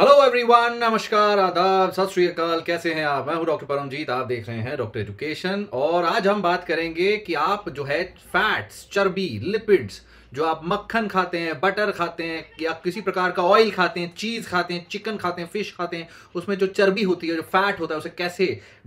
Hello everyone, नमस्कार, आदाब, सत श्री अकाल। कैसे हैं आप? मैं हूं डॉक्टर परमजीत, आप देख रहे हैं डॉक्टर एजुकेशन। और आज हम बात करेंगे कि आप जो है फैट्स, चर्बी, लिपिड्स, जो आप मक्खन खाते हैं, बटर खाते हैं या किसी प्रकार का ऑयल खाते हैं, चीज़ खाते हैं, चिकन खाते हैं, फिश खाते हैं, उसमें जो चर्बी होती है, जो फैट होता है, उसे कैसे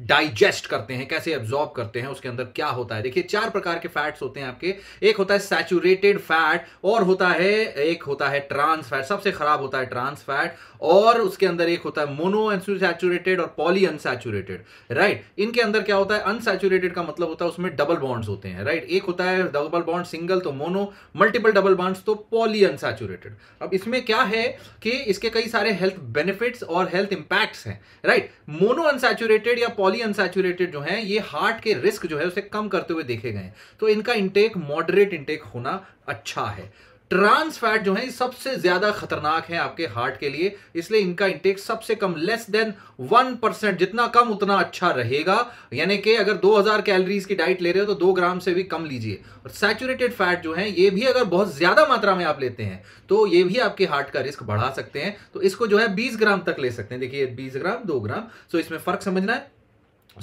डाइजेस्ट करते हैं, कैसे एब्जॉर्ब करते हैं, उसके अंदर क्या होता है। देखिए, चार प्रकार के फैट्स होते हैं आपके। एक होता है सैचुरेटेड फैट और होता है एक होता है ट्रांस फैट। सबसे खराब होता है ट्रांस फैट। और उसके अंदर एक होता है मोनो अनसैचुरेटेड और पॉली अनसैचुरेटेड, राइट। इनके अंदर क्या होता है, अनसैचुरेटेड का मतलब होता है उसमें डबल बॉन्ड्स होते हैं, राइट। एक होता है डबल बॉन्ड सिंगल तो मोनो, मल्टीपल डबल बॉन्ड्स तो पॉली अनसैचुरेटेड। अब इसमें क्या है कि इसके कई सारे हेल्थ बेनिफिट्स और हेल्थ इंपैक्ट्स हैं, राइट। मोनो अनसैचुरेटेड या पॉली अनसैचुरेटेड जो है, ये हार्ट के रिस्क जो है उसे कम करते हुए देखे गए हैं, तो इनका इनटेक, मॉडरेट इनटेक होना अच्छा है। ट्रांस फैट जो है सबसे ज्यादा खतरनाक है आपके हार्ट के लिए, इसलिए इनका इंटेक सबसे कम, लेस देन 1%, जितना कम उतना अच्छा रहेगा। यानी कि अगर 2000 कैलोरीज की डाइट ले रहे हो तो 2 ग्राम से भी कम लीजिए। और सैचुरेटेड फैट जो है, ये भी अगर बहुत ज्यादा मात्रा में आप लेते हैं तो ये भी आपके हार्ट का रिस्क बढ़ा सकते हैं। तो इसको जो है 20 ग्राम तक ले सकते हैं। देखिए, 20 ग्राम, 2 ग्राम, सो इसमें फर्क समझना है।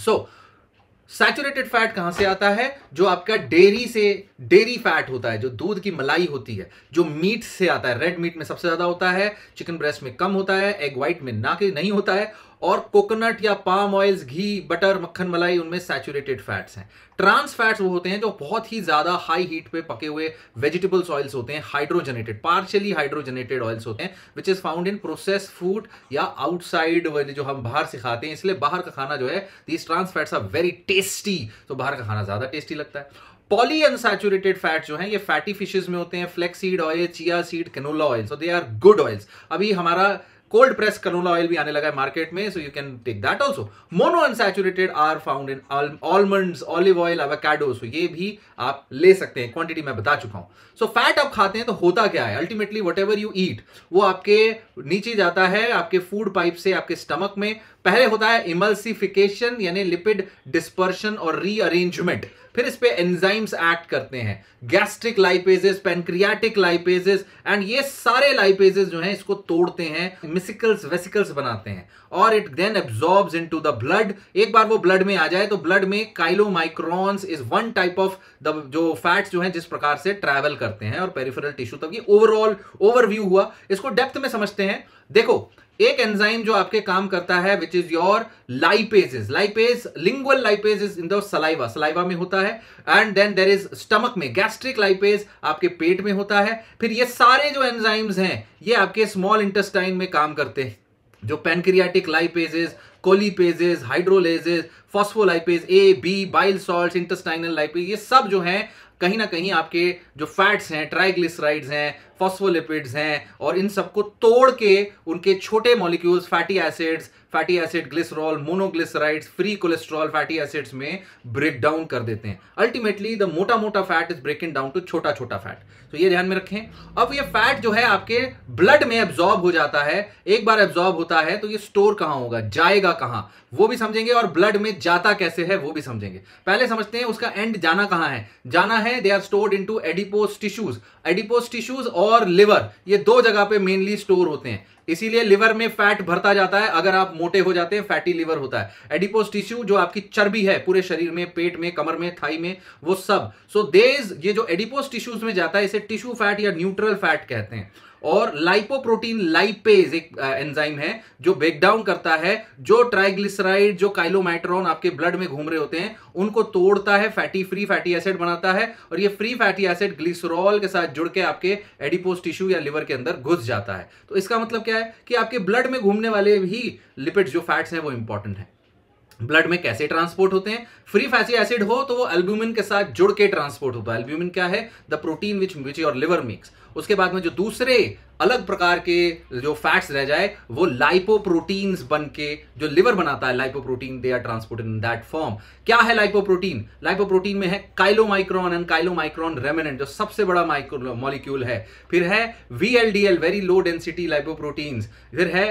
सो सैचुरेटेड फैट कहां से आता है? जो आपका डेयरी से, डेयरी फैट होता है, जो दूध की मलाई होती है, जो मीट से आता है। रेड मीट में सबसे ज्यादा होता है, चिकन ब्रेस्ट में कम होता है, एग वाइट में ना के नहीं होता है, और कोकोनट या पाम ऑयल्स, घी, बटर, मक्खन मलाई, उनमें सैचुरेटेड फैट्स हैं। ट्रांस फैट्स वो होते हैं जो बहुत ही ज्यादा हाई हीट पे पके हुए वेजिटेबल्स ऑयल्स होते हैं, हाइड्रोजनेटेड, पार्शियली हाइड्रोजनेटेड ऑयल्स होते हैं, which is found in process food या आउटसाइड, जो हम बाहर से खाते हैं। इसलिए बाहर का खाना जो है, these trans fats are very tasty, तो बाहर का खाना ज्यादा टेस्टी लगता है। पॉली अनसैचुरेटेड फैट जो है, ये फैटी फिशेज में होते हैं, flax seed oil, chia seed, canola oil, so they are good oils. अभी हमारा कोल्ड प्रेस कैनोला ऑयल भी आने लगा है मार्केट में, so you can take that also. Mono unsaturated are found in almonds, olive oil, avocado, so ये भी आप ले सकते हैं। क्वांटिटी मैं बता चुका हूँ। सो फैट आप खाते हैं तो होता क्या है, ultimately whatever you eat वो आपके नीचे जाता है, आपके फूड पाइप से आपके स्टमक में। पहले होता है इमल्सिफिकेशन यानी लिपिड डिस्पर्शन और रीअरेंजमेंट, फिर इस पे एंजाइम्स एक्ट करते हैं, gastric lipases, pancreatic lipases, and ये सारे लाइपेजेस जो हैं इसको तोड़ते हैं, मिसिकल्स, वेसिकल्स बनाते हैं, और it then absorbs into the blood. एक बार वो ब्लड में आ जाए तो ब्लड में chylomicrons is one type of the जो फैट्स जो हैं जिस प्रकार से ट्रैवल करते हैं और पेरिफेरल टिश्यू तक। ये ओवरऑल ओवरव्यू हुआ। इसको डेप्थ में समझते हैं। देखो, एक एंजाइम जो आपके काम करता है, which is your lipases, lipase, lingual lipase is in the saliva, saliva में होता है, and then there is stomach में, गैस्ट्रिक लाइपेज आपके पेट में होता है। फिर ये सारे जो एंजाइम्स हैं ये आपके स्मॉल इंटेस्टाइन में काम करते हैं, जो pancreatic lipases, colipases, hydrolases, phospholipase A, B, bile salts, intestinal lipase, ये सब जो हैं कहीं ना कहीं आपके जो फैट्स हैं, ट्राइग्लिसराइड्स हैं, फॉस्फोलिपिड्स हैं, और इन सबको तोड़ के उनके छोटे molecules, fatty acids, fatty acid glycerol, monoglycerides, free cholesterol, fatty acids में ब्रेक डाउन कर देते हैं। अल्टीमेटली द मोटा मोटा fat is breaking down to छोटा छोटा फैट, तो ये ध्यान में रखें। अब ये फैट जो है आपके ब्लड में एब्जॉर्ब हो जाता है। एक बार एब्जॉर्ब होता है तो ये स्टोर कहाँ होगा, जाएगा कहाँ, वो भी समझेंगे, और ब्लड में जाता कैसे है वो भी समझेंगे। पहले समझते हैं उसका एंड जाना कहाँ है। जाना है, they are stored into adipose tissues, adipose tissues और लिवर, ये दो जगह पे मेनली स्टोर होते हैं। इसीलिए लिवर में फैट भरता जाता है, अगर आप मोटे हो जाते हैं फैटी लिवर होता है। एडिपोस टिश्यू जो आपकी चर्बी है पूरे शरीर में, पेट में, कमर में, थाई में, वो सब, सो देज, ये जो एडिपोस टिश्यूज में जाता है इसे टिश्यू फैट या न्यूट्रल फैट कहते हैं। और लाइपोप्रोटीन लाइपेज एक एंजाइम है जो ब्रेकडाउन करता है, जो ट्राइग्लिसराइड, जो काइलोमाइट्रॉन आपके ब्लड में घूम रहे होते हैं उनको तोड़ता है, फैटी, फ्री फैटी एसिड बनाता है, और ये फ्री फैटी एसिड ग्लिसरॉल के साथ जुड़ के आपके एडिपोस टिश्यू या लिवर के अंदर घुस जाता है। तो इसका मतलब क्या है कि आपके ब्लड में घूमने वाले भी लिपिड्स, जो फैट्स हैं, वो इंपॉर्टेंट है। ब्लड में कैसे ट्रांसपोर्ट होते हैं? फ्री फैटी एसिड हो तो वो एल्ब्यूमिन के साथ जुड़ के ट्रांसपोर्ट होता है। एल्ब्यूमिन क्या है? The protein which your liver makes. उसके बाद में जो दूसरे अलग प्रकार के जो फैट्स रह जाए वो लाइपोप्रोटीन्स बन के जो लिवर बनाता है, lipoprotein, they are transported in that form. क्या है लाइपोप्रोटीन? लाइपोप्रोटीन में है काइलोमाइक्रोन एंड काइलोमाइक्रोन रेमिनेंट, जो सबसे बड़ा मॉलिक्यूल है। फिर है VLDL, very low density lipoproteins. फिर है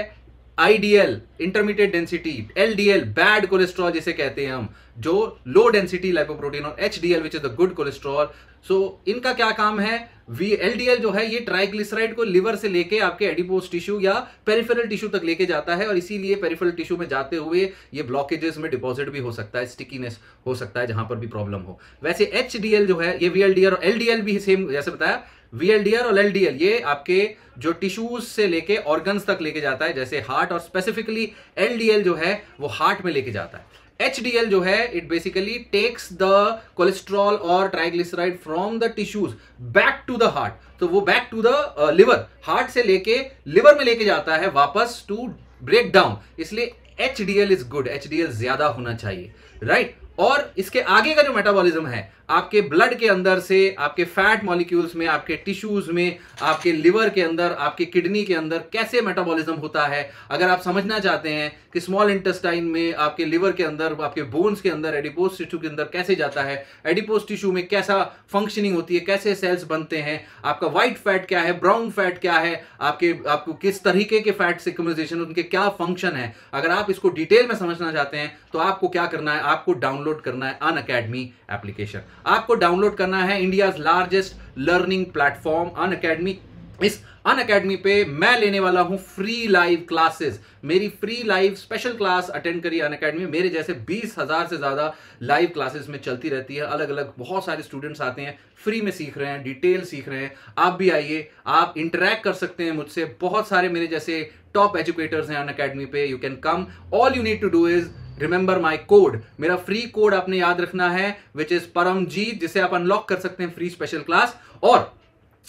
IDL intermediate density, LDL bad cholesterol जिसे कहते हैं हम, जो लो डेंसिटी लाइपोप्रोटीन, और HDL which is the good cholesterol. So इनका क्या काम है? एलडीएल जो है ये ट्राइग्लिसराइड को लिवर से लेके आपके एडिपोस टिश्यू या पेरिफेरल टिश्यू तक लेके जाता है, और इसीलिए पेरिफेरल टिश्यू में जाते हुए ये ब्लॉकेजेस में डिपॉजिट भी हो सकता है, स्टिकीनेस हो सकता है जहां पर भी प्रॉब्लम हो। वैसे एचडीएल जो है ये वीएलडीएल और एलडीएल भी सेम, जैसे बताया वीएलडीएल और एलडीएल ये आपके जो टिश्यूज से लेके ऑर्गन्स तक लेके जाता है, जैसे हार्ट, और स्पेसिफिकली एलडीएल जो है वो हार्ट में लेके जाता है। HDL जो है it basically takes the cholesterol और triglyceride from the tissues back to the heart, तो वो back to the liver, heart से लेके लिवर में लेके जाता है वापस टू ब्रेक डाउन, इसलिए HDL इज गुड, HDL ज्यादा होना चाहिए, राइट? और इसके आगे का जो मेटाबॉलिज्म है आपके ब्लड के अंदर से आपके फैट मॉलिक्यूल्स में, आपके टिश्यूज में, आपके लिवर के अंदर, आपके किडनी के अंदर कैसे मेटाबॉलिज्म होता है, अगर आप समझना चाहते हैं कि स्मॉल इंटेस्टाइन में, आपके लिवर के अंदर, आपके बोन्स के अंदर, एडिपोस टिश्यू के अंदर कैसे जाता है, एडिपोस टिश्यू में कैसा फंक्शनिंग होती है, कैसे सेल्स बनते हैं, आपका व्हाइट फैट क्या है, ब्राउन फैट क्या है, आपके आपको किस तरीके के फैट से कम्युनाइजेशन, उनके क्या फंक्शन है, अगर आप इसको डिटेल में समझना चाहते हैं तो आपको क्या करना है? आपको डाउनलोड करना है अनअकैडमी एप्लीकेशन, आपको डाउनलोड करना है India's largest learning platform Unacademy. इस अनअकैडमी पे मैं लेने वाला हूं फ्री लाइव क्लासेस, मेरी free live special class attend करिए अनअकैडमी, मेरे जैसे 20,000 से ज्यादा लाइव क्लासेस में चलती रहती है, अलग अलग बहुत सारे स्टूडेंट्स आते हैं, फ्री में सीख रहे हैं, डिटेल सीख रहे हैं। आप भी आइए, आप इंटरेक्ट कर सकते हैं मुझसे, बहुत सारे मेरे जैसे टॉप एजुकेटर्स हैं अनअकैडमी पे, you can come, all you need to do is remember my code, मेरा फ्री कोड आपने याद रखना है विच इज परमजीत, जिसे आप अनलॉक कर सकते हैं फ्री स्पेशल क्लास, और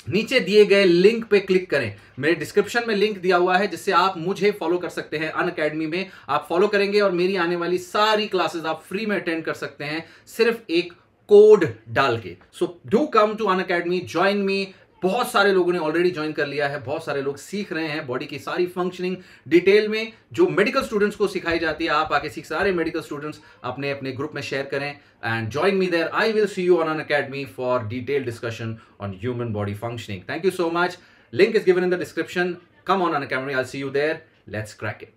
नीचे दिए गए लिंक पे क्लिक करें। मेरे डिस्क्रिप्शन में लिंक दिया हुआ है जिससे आप मुझे फॉलो कर सकते हैं अनअकैडमी में, आप फॉलो करेंगे और मेरी आने वाली सारी क्लासेस आप फ्री में अटेंड कर सकते हैं सिर्फ एक कोड डाल के। So do come to Unacademy, join me. बहुत सारे लोगों ने ऑलरेडी ज्वाइन कर लिया है, बहुत सारे लोग सीख रहे हैं बॉडी की सारी फंक्शनिंग डिटेल में जो मेडिकल स्टूडेंट्स को सिखाई जाती है। आप आके सीख, सारे मेडिकल स्टूडेंट्स अपने अपने ग्रुप में शेयर करें and join me there. I will see you on Unacademy for detail discussion on human body functioning. Thank you so much, link is given in the description, come on Unacademy, I will see you there, let's crack it.